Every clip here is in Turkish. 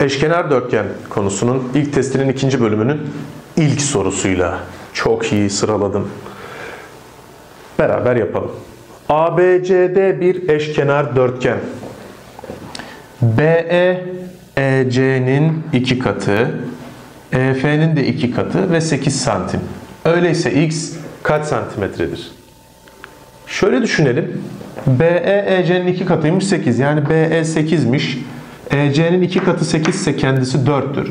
Eşkenar dörtgen konusunun ilk testinin 2. bölümünün ilk sorusuyla çok iyi sıraladım. Beraber yapalım. ABCD bir eşkenar dörtgen. BE EC'nin 2 katı, EF'nin de 2 katı ve 8 santim. Öyleyse x kaç santimetredir? Şöyle düşünelim. BE EC'nin 2 katıymış 8. Yani BE 8'miş. EC'nin 2 katı 8 ise kendisi 4'tür.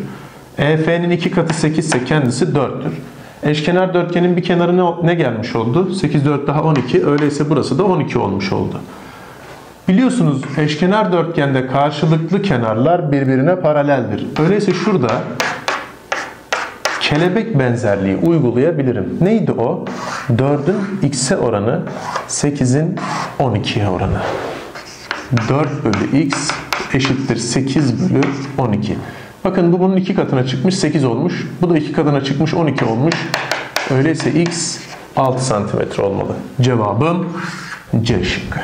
EF'nin 2 katı 8 ise kendisi 4'tür. Eşkenar dörtgenin bir kenarı ne gelmiş oldu? 8, 4 daha 12. Öyleyse burası da 12 olmuş oldu. Biliyorsunuz eşkenar dörtgende karşılıklı kenarlar birbirine paraleldir. Öyleyse şurada kelebek benzerliği uygulayabilirim. Neydi o? 4'ün x'e oranı 8'in 12'ye oranı. 4 bölü x eşittir 8 bölü 12. Bakın bu bunun 2 katına çıkmış 8 olmuş. Bu da 2 katına çıkmış 12 olmuş. Öyleyse x 6 santimetre olmalı. Cevabım C şıkkı.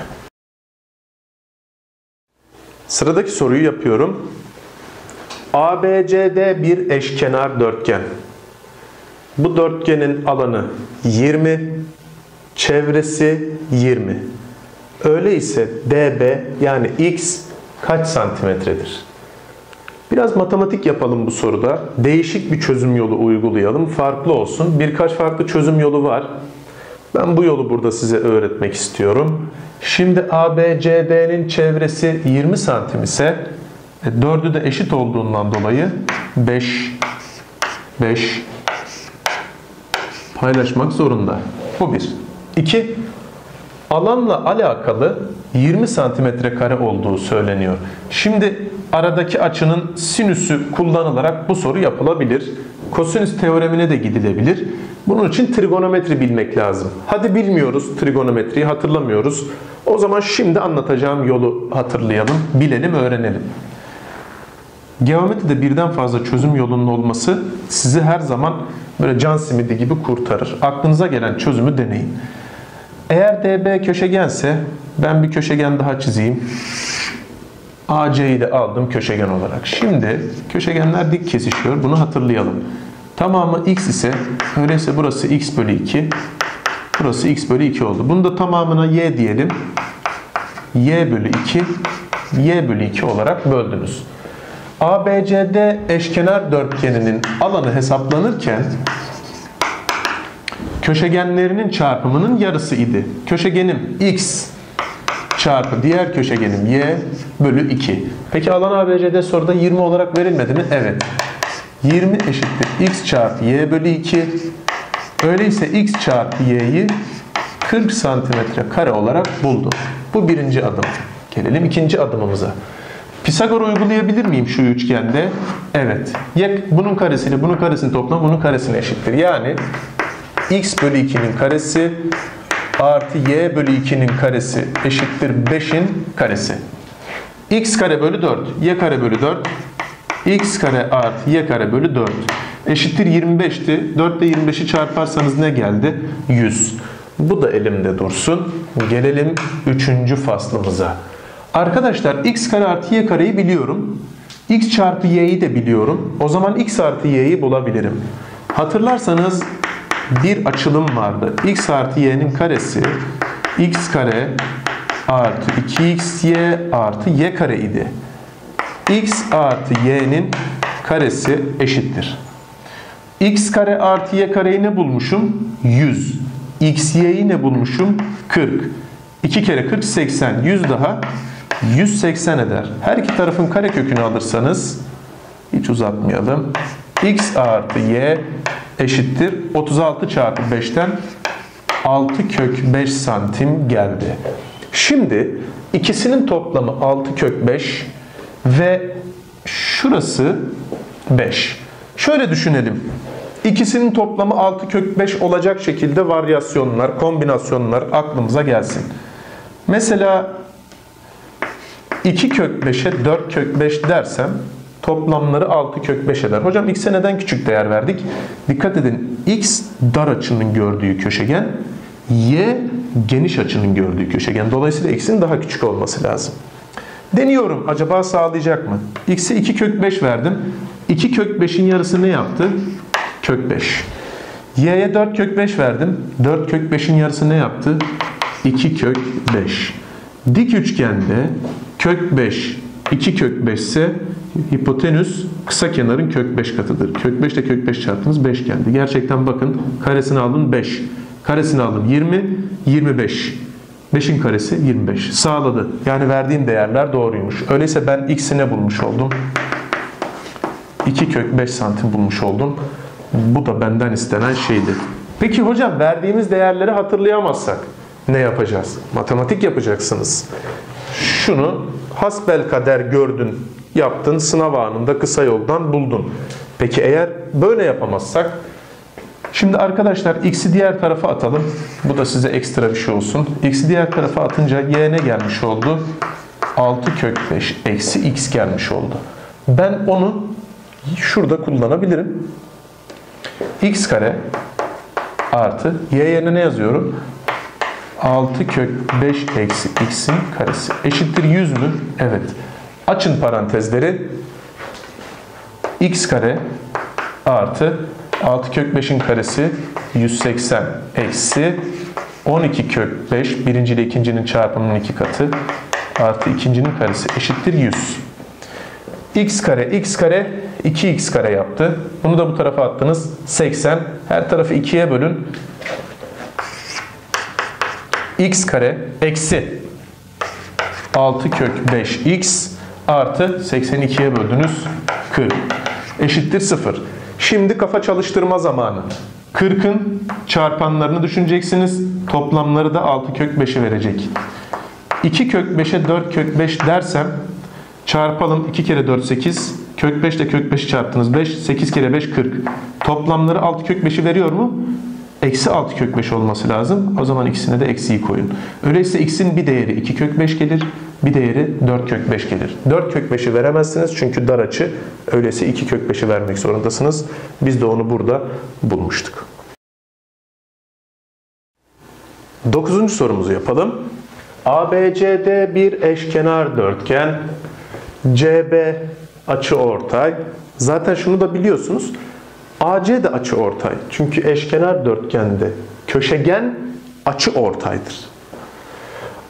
Sıradaki soruyu yapıyorum. ABCD bir eşkenar dörtgen. Bu dörtgenin alanı 20, çevresi 20. Öyleyse DB yani x kaç santimetredir? Biraz matematik yapalım bu soruda. Değişik bir çözüm yolu uygulayalım. Farklı olsun. Birkaç farklı çözüm yolu var. Ben bu yolu burada size öğretmek istiyorum. Şimdi ABCD'nin çevresi 20 santim ise 4'ü de eşit olduğundan dolayı 5 paylaşmak zorunda. Bu bir. 2. Alanla alakalı 20 santimetre kare olduğu söyleniyor. Şimdi aradaki açının sinüsü kullanılarak bu soru yapılabilir. Kosinüs teoremine de gidilebilir. Bunun için trigonometri bilmek lazım. Hadi bilmiyoruz, trigonometriyi hatırlamıyoruz. O zaman şimdi anlatacağım yolu hatırlayalım, bilelim, öğrenelim. Geometride birden fazla çözüm yolunun olması sizi her zaman böyle can simidi gibi kurtarır. Aklınıza gelen çözümü deneyin. Eğer DB köşegense ben bir köşegen daha çizeyim. AC'yi de aldım köşegen olarak. Şimdi köşegenler dik kesişiyor. Bunu hatırlayalım. Tamamı x ise öyleyse burası x bölü 2. Burası x bölü 2 oldu. Bunu da tamamına y diyelim. Y bölü 2. Y bölü 2 olarak böldünüz. ABCD eşkenar dörtgeninin alanı hesaplanırken köşegenlerinin çarpımının yarısı idi. Köşegenim x çarpı diğer köşegenim y bölü 2. Peki alan ABCD soruda 20 olarak verilmedi mi? Evet. 20 eşittir x çarpı y bölü 2. Öyleyse x çarpı y'yi 40 santimetre kare olarak buldum. Bu birinci adım. Gelelim ikinci adımımıza. Pisagor uygulayabilir miyim şu üçgende? Evet. Bunun karesiyle bunun karesini toplam bunun karesine eşittir. Yani x bölü 2'nin karesi artı y bölü 2'nin karesi eşittir 5'in karesi. X kare bölü 4, y kare bölü 4, x kare artı y kare bölü 4 eşittir 25'ti. 4 ile 25'i çarparsanız ne geldi? 100. Bu da elimde dursun. Gelelim 3. faslımıza. Arkadaşlar x kare artı y kareyi biliyorum. X çarpı y'yi de biliyorum. O zaman x artı y'yi bulabilirim. Hatırlarsanız bir açılım vardı. X artı y'nin karesi x kare artı 2xy artı y kare idi. X artı y'nin karesi eşittir. X kare artı y kareyi ne bulmuşum? 100. Xy'yi ne bulmuşum? 40. 2 kere 40 80. 100 daha 180 eder. Her iki tarafın karekökünü alırsanız hiç uzatmayalım. X artı y eşittir 36 çarpı 5'ten 6 kök 5 santim geldi. Şimdi ikisinin toplamı 6 kök 5 ve şurası 5. Şöyle düşünelim. İkisinin toplamı 6 kök 5 olacak şekilde varyasyonlar, kombinasyonlar aklımıza gelsin. Mesela 2 kök 5'e 4 kök 5 dersem toplamları 6 kök 5 eder. Hocam x'e neden küçük değer verdik? Dikkat edin, x dar açının gördüğü köşegen, y geniş açının gördüğü köşegen. Dolayısıyla x'in daha küçük olması lazım. Deniyorum. Acaba sağlayacak mı? X'e 2 kök 5 verdim. 2 kök 5'in yarısı ne yaptı? Kök 5. Y'ye 4 kök 5 verdim. 4 kök 5'in yarısı ne yaptı? 2 kök 5. Dik üçgende kök 5, 2 kök 5 ise hipotenüs kısa kenarın kök 5 katıdır. Kök 5 ile kök 5 çarptınız 5 geldi. Gerçekten bakın karesini aldım 5. Karesini aldım 20, 25. 5'in karesi 25. Sağladı. Yani verdiğim değerler doğruymuş. Öyleyse ben x'i ne bulmuş oldum? 2 kök 5 santim bulmuş oldum. Bu da benden istenen şeydi. Peki hocam verdiğimiz değerleri hatırlayamazsak ne yapacağız? Matematik yapacaksınız. Şunu hasbelkader gördün, yaptın, sınav anında kısa yoldan buldun. Peki eğer böyle yapamazsak? Şimdi arkadaşlar x'i diğer tarafa atalım. Bu da size ekstra bir şey olsun. X'i diğer tarafa atınca y ne gelmiş oldu? 6 kök 5 eksi x gelmiş oldu. Ben onu şurada kullanabilirim. X kare artı y yerine ne yazıyorum? 6 kök 5 eksi x'in karesi. Eşittir 100 mü? Evet. Açın parantezleri. X kare artı 6 kök 5'in karesi 180 eksi 12 kök 5. Birinci ile ikincinin çarpımının 2 katı. Artı ikincinin karesi eşittir 100. X kare 2x kare yaptı. Bunu da bu tarafa attınız. 80. Her tarafı 2'ye bölün. X kare eksi 6 kök 5x artı 82'ye böldünüz 40 eşittir 0. Şimdi kafa çalıştırma zamanı. 40'ın çarpanlarını düşüneceksiniz. Toplamları da 6 kök 5'e verecek. 2 kök 5'e 4 kök 5 dersem çarpalım. 2 kere 4 8. Kök 5 ile kök 5'i çarptınız. 5. 8 kere 5 40. Toplamları 6 kök 5'i veriyor mu? Eksi 6 kök 5 olması lazım. O zaman ikisine de eksiyi koyun. Öyleyse x'in bir değeri 2 kök 5 gelir. Bir değeri 4 kök 5 gelir. 4 kök 5'i veremezsiniz çünkü dar açı. Öyleyse 2 kök 5'i vermek zorundasınız. Biz de onu burada bulmuştuk. 9. sorumuzu yapalım. ABCD bir eşkenar dörtgen. CB açıortay. Zaten şunu da biliyorsunuz. AC de açıortay. Çünkü eşkenar dörtgende köşegen açıortaydır.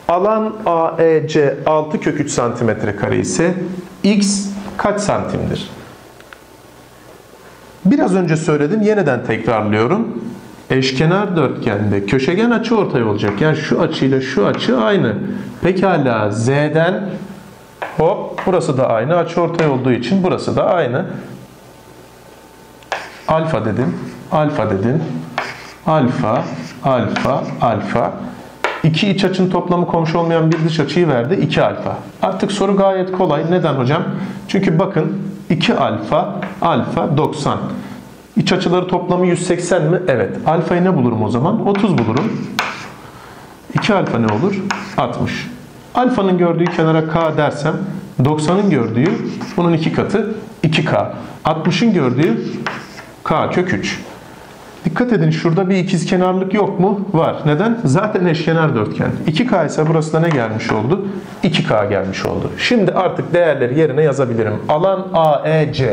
Alan AEC 6 kök 3 santimetre kare ise x kaç santimdir? Biraz önce söyledim, yeniden tekrarlıyorum. Eşkenar dörtgende köşegen açıortay olacak. Yani şu açıyla şu açı aynı. Pekala Z'den hop burası da aynı. Açıortay olduğu için burası da aynı. Alfa dedim, alfa dedim, alfa, alfa, alfa. İki iç açının toplamı komşu olmayan bir dış açıyı verdi, 2 alfa. Artık soru gayet kolay. Neden hocam? Çünkü bakın 2 alfa, alfa 90. İç açıları toplamı 180 mi? Evet. Alfayı ne bulurum o zaman? 30 bulurum. 2 alfa ne olur? 60. Alfanın gördüğü kenara k dersem 90'ın gördüğü bunun 2 katı 2k. 60'ın gördüğü k kök 3. Dikkat edin şurada bir ikizkenarlık yok mu? Var. Neden? Zaten eşkenar dörtgen. 2k ise burası da ne gelmiş oldu? 2k gelmiş oldu. Şimdi artık değerleri yerine yazabilirim. Alan AEC.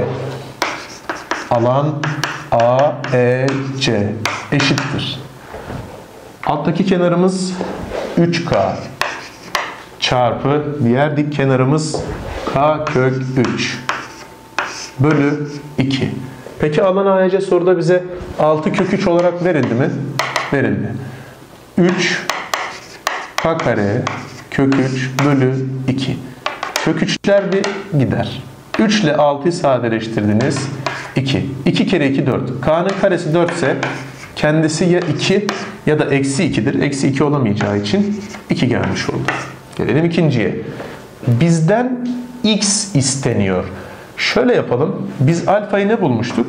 Alan AEC eşittir. Alttaki kenarımız 3k çarpı diğer dik kenarımız k kök 3 bölü 2. Peki alan AEC soruda bize 6 kök 3 olarak verildi mi? Verildi. 3 k kare kök 3 bölü 2. Kök 3'ler bir gider. 3 ile 6'yı sadeleştirdiniz. 2. 2 kere 2 4. K'nın karesi 4 ise kendisi ya 2 ya da eksi 2'dir. Eksi 2 olamayacağı için 2 gelmiş oldu. Gelelim ikinciye. Bizden x isteniyor. Şöyle yapalım. Biz alfayı ne bulmuştuk?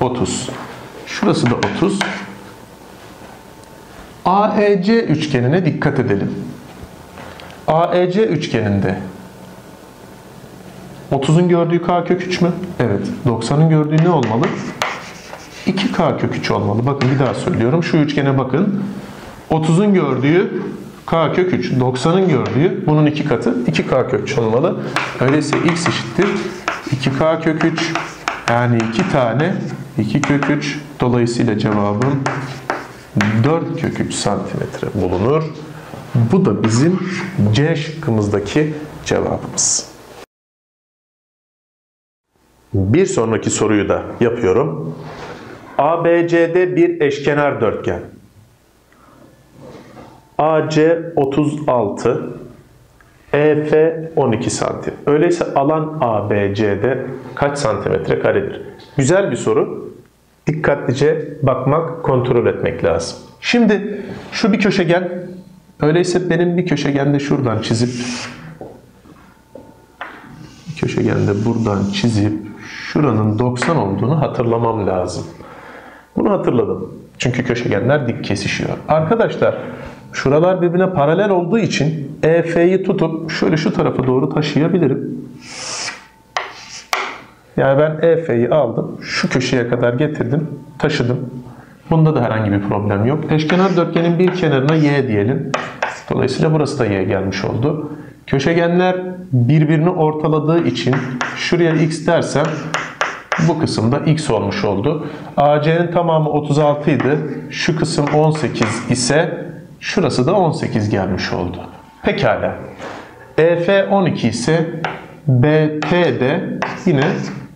30. Şurası da 30. AEC üçgenine dikkat edelim. AEC üçgeninde 30'un gördüğü k kök 3 mü? Evet. 90'ın gördüğü ne olmalı? 2k kök 3 olmalı. Bakın bir daha söylüyorum. Şu üçgene bakın. 30'un gördüğü k kök 3, 90'ın gördüğü bunun 2 katı 2k kök 3 olmalı. Öyleyse x eşittir 2k kök 3, yani 2 tane 2 kök 3. Dolayısıyla cevabım 4 kök 3 santimetre bulunur. Bu da bizim C şıkkımızdaki cevabımız. Bir sonraki soruyu da yapıyorum. ABCD bir eşkenar dörtgen. AC 36, EF 12 santim. Öyleyse alan ABCD kaç santimetre karedir? Güzel bir soru. Dikkatlice bakmak, kontrol etmek lazım. Şimdi şu bir köşegen. Öyleyse benim bir köşegende şuradan çizip, bir köşegende buradan çizip şuranın 90 olduğunu hatırlamam lazım. Bunu hatırladım. Çünkü köşegenler dik kesişiyor. Arkadaşlar şuralar birbirine paralel olduğu için EF'yi tutup şöyle şu tarafa doğru taşıyabilirim. Yani ben EF'yi aldım, şu köşeye kadar getirdim, taşıdım. Bunda da herhangi bir problem yok. Eşkenar dörtgenin bir kenarına Y diyelim. Dolayısıyla burası da Y gelmiş oldu. Köşegenler birbirini ortaladığı için şuraya X dersem bu kısımda X olmuş oldu. AC'nin tamamı 36 idi. Şu kısım 18 ise şurası da 18 gelmiş oldu. Pekala. EF 12 ise BT de yine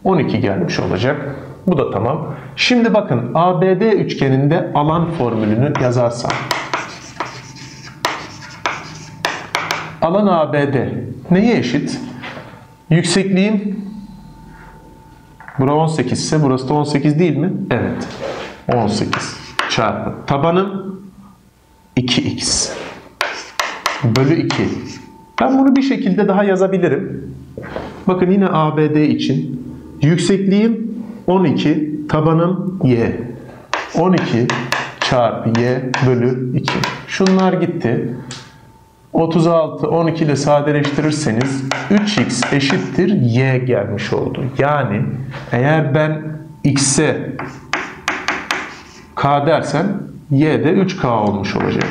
12 gelmiş olacak. Bu da tamam. Şimdi bakın, ABD üçgeninde alan formülünü yazarsam. Alan ABD neye eşit? Yüksekliğim, bura 18 ise burası da 18 değil mi? Evet. 18 çarpı tabanım 2x bölü 2. Ben bunu bir şekilde daha yazabilirim. Bakın yine ABD için yüksekliğim 12, tabanım y. 12 çarpı y bölü 2. Şunlar gitti. 36, 12 ile sadeleştirirseniz 3x eşittir y gelmiş oldu. Yani eğer ben x'e k dersem y de 3k olmuş olacak.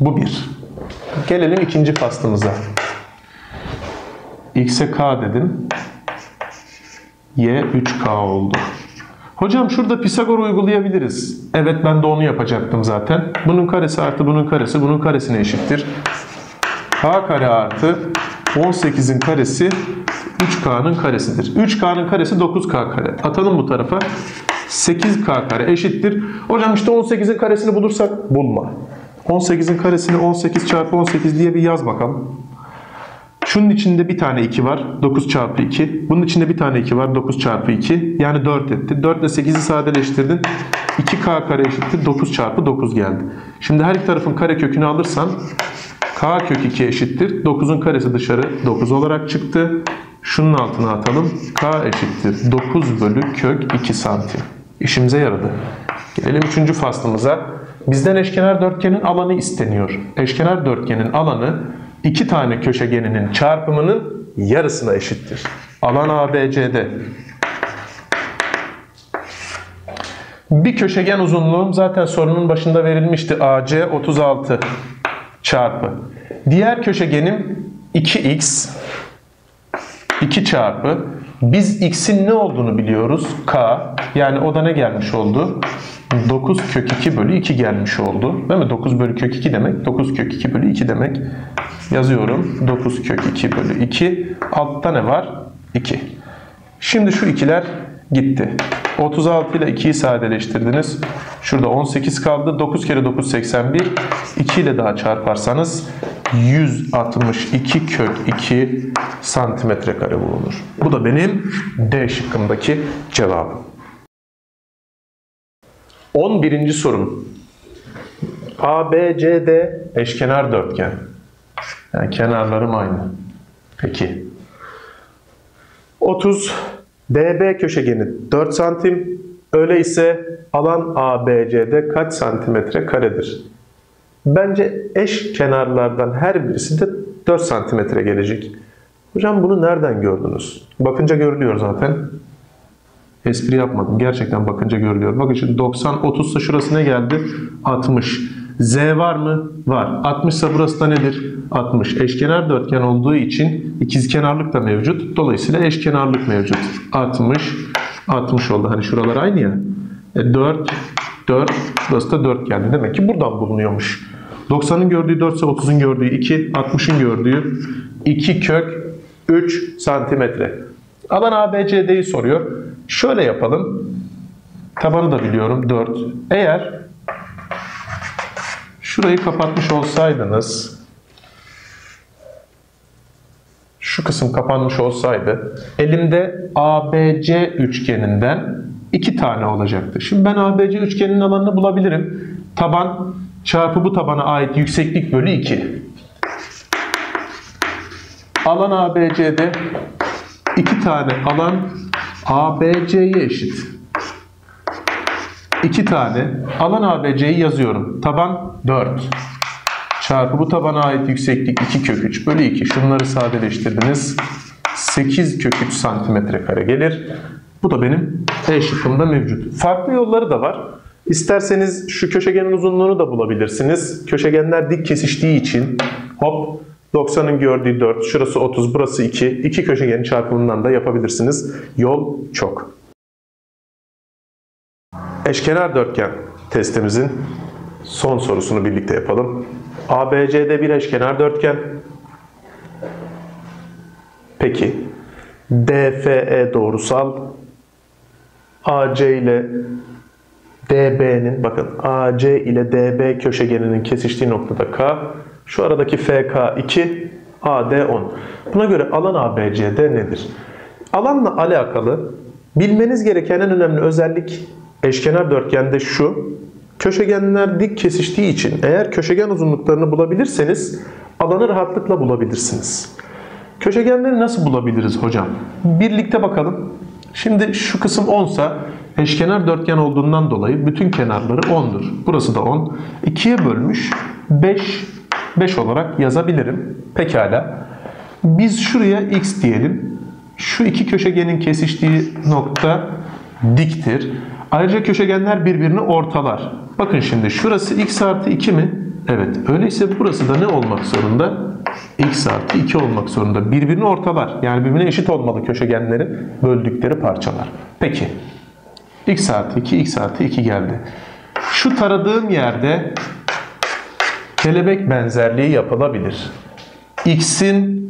Bu bir. Gelelim ikinci faslımıza. X'e k dedim. Y 3k oldu. Hocam şurada Pisagor uygulayabiliriz. Evet, ben de onu yapacaktım zaten. Bunun karesi artı bunun karesi bunun karesine eşittir. K kare artı 18'in karesi 3k'nın karesidir. 3k'nın karesi 9k kare. Atalım bu tarafa. 8k kare eşittir. Hocam işte 18'in karesini bulursak, bulma. 18'in karesini 18 çarpı 18 diye bir yaz bakalım. Şunun içinde bir tane 2 var. 9 çarpı 2. Bunun içinde bir tane 2 var. 9 çarpı 2. Yani 4 etti. 4 ile 8'i sadeleştirdin. 2k kare eşittir 9 çarpı 9 geldi. Şimdi her iki tarafın kare kökünü alırsan k kök 2 eşittir. 9'un karesi dışarı 9 olarak çıktı. Şunun altına atalım. K eşittir 9 bölü kök 2 santim. İşimize yaradı. Gelelim 3. faslımıza. Bizden eşkenar dörtgenin alanı isteniyor. Eşkenar dörtgenin alanı İki tane köşegeninin çarpımının yarısına eşittir. Alan ABC'de. Bir köşegen uzunluğum zaten sorunun başında verilmişti. AC 36 çarpı. Diğer köşegenim 2x 2 çarpı. Biz x'in ne olduğunu biliyoruz. K. Yani o da ne gelmiş oldu? 9 kök 2 bölü 2 gelmiş oldu. Değil mi? 9 bölü kök 2 demek. 9 kök 2 bölü 2 demek. Yazıyorum. 9 kök 2 bölü 2. Altta ne var? 2. Şimdi şu ikiler gitti. 36 ile 2'yi sadeleştirdiniz. Şurada 18 kaldı. 9 kere 9 81. 2 ile daha çarparsanız 162 kök 2 santimetre kare bulunur. Bu da benim D şıkkımdaki cevabım. 11. sorum. ABCD eşkenar dörtgen. Yani kenarlarım aynı. Peki. 30 DB köşegeni 4 santim. Öyleyse alan ABCD kaç santimetre karedir? Bence eş kenarlardan her birisi de 4 santimetre gelecek. Hocam bunu nereden gördünüz? Bakınca görülüyor zaten. Espri yapmadım. Gerçekten bakınca görülüyor. Bakın şimdi 90, 30 ise şurası ne geldi? 60. Z var mı? Var. 60 ise burası da nedir? 60. Eşkenar dörtgen olduğu için ikizkenarlık da mevcut. Dolayısıyla eşkenarlık mevcut. 60, 60 oldu. Hani şuralar aynı ya. 4, 4. Burası da 4 geldi. Demek ki buradan bulunuyormuş. 90'ın gördüğü 4 ise 30'un gördüğü 2, 60'ın gördüğü 2 kök 3 santimetre. Alan ABCD'yi soruyor. Şöyle yapalım. Tabanı da biliyorum. 4. Eğer şurayı kapatmış olsaydınız, şu kısım kapanmış olsaydı, elimde ABC üçgeninden 2 tane olacaktı. Şimdi ben ABC üçgeninin alanını bulabilirim. Taban çarpı bu tabana ait yükseklik bölü 2. Alan ABC'de 2 tane alan ABC'ye eşit. 2 tane alan ABC'yi yazıyorum. Taban 4 çarpı bu tabana ait yükseklik 2 kök 3 bölü 2. Şunları sadeleştirdiniz. 8 kök 3 santimetre kare gelir. Bu da benim E şıkkımda mevcut. Farklı yolları da var. İsterseniz şu köşegenin uzunluğunu da bulabilirsiniz. Köşegenler dik kesiştiği için hop 90'ın gördüğü 4, şurası 30, burası 2. İki köşegenin çarpımından da yapabilirsiniz. Yol çok. Eşkenar dörtgen testimizin son sorusunu birlikte yapalım. ABC'de bir eşkenar dörtgen. Peki DFE doğrusal, AC ile DB'nin, bakın AC ile DB köşegeninin kesiştiği noktada K, şu aradaki FK 2, AD 10. Buna göre alan ABCD nedir? Alanla alakalı bilmeniz gereken en önemli özellik eşkenar dörtgende şu: köşegenler dik kesiştiği için eğer köşegen uzunluklarını bulabilirseniz alanı rahatlıkla bulabilirsiniz. Köşegenleri nasıl bulabiliriz hocam? Birlikte bakalım. Şimdi şu kısım 10 ise eşkenar dörtgen olduğundan dolayı bütün kenarları 10'dur. Burası da 10. 2'ye bölmüş 5 olarak yazabilirim. Pekala. Biz şuraya x diyelim. Şu iki köşegenin kesiştiği nokta diktir. Ayrıca köşegenler birbirini ortalar. Bakın şimdi şurası x artı 2 mi? Evet. Öyleyse burası da ne olmak zorunda? X artı 2 olmak zorunda. Birbirini ortalar. Yani birbirine eşit olmalı köşegenlerin böldükleri parçalar. Peki. X artı 2, x artı 2 geldi. Şu taradığım yerde kelebek benzerliği yapılabilir. X'in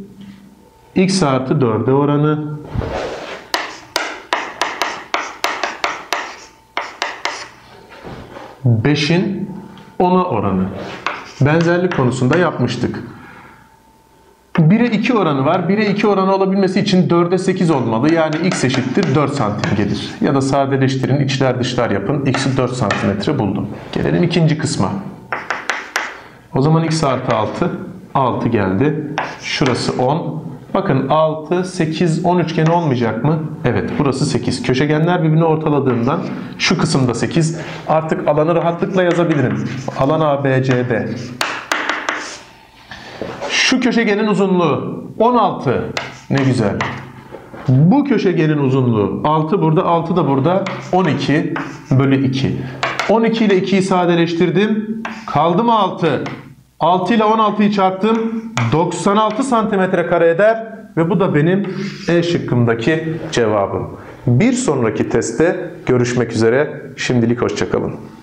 x artı 4'e oranı ...5'in 10'a oranı. Benzerlik konusunda yapmıştık. 1'e 2 oranı var. 1'e 2 oranı olabilmesi için 4'e 8 olmalı. Yani x eşittir 4 santim gelir. Ya da sadeleştirin, içler dışlar yapın. X'i 4 santimetre buldum. Gelelim ikinci kısma. O zaman x artı 6. 6 geldi. Şurası 10. Bakın 6, 8, 10 üçgeni olmayacak mı? Evet, burası 8. Köşegenler birbirini ortaladığından şu kısımda 8. Artık alanı rahatlıkla yazabilirim. Alan ABCD. Şu köşegenin uzunluğu 16. Ne güzel. Bu köşegenin uzunluğu 6 burada, 6 da burada. 12 bölü 2. 12 ile 2'yi sadeleştirdim. Kaldı mı 6? 6 ile 16'yı çarptım. 96 santimetre kare eder ve bu da benim E şıkkımdaki cevabım. Bir sonraki testte görüşmek üzere. Şimdilik hoşça kalın.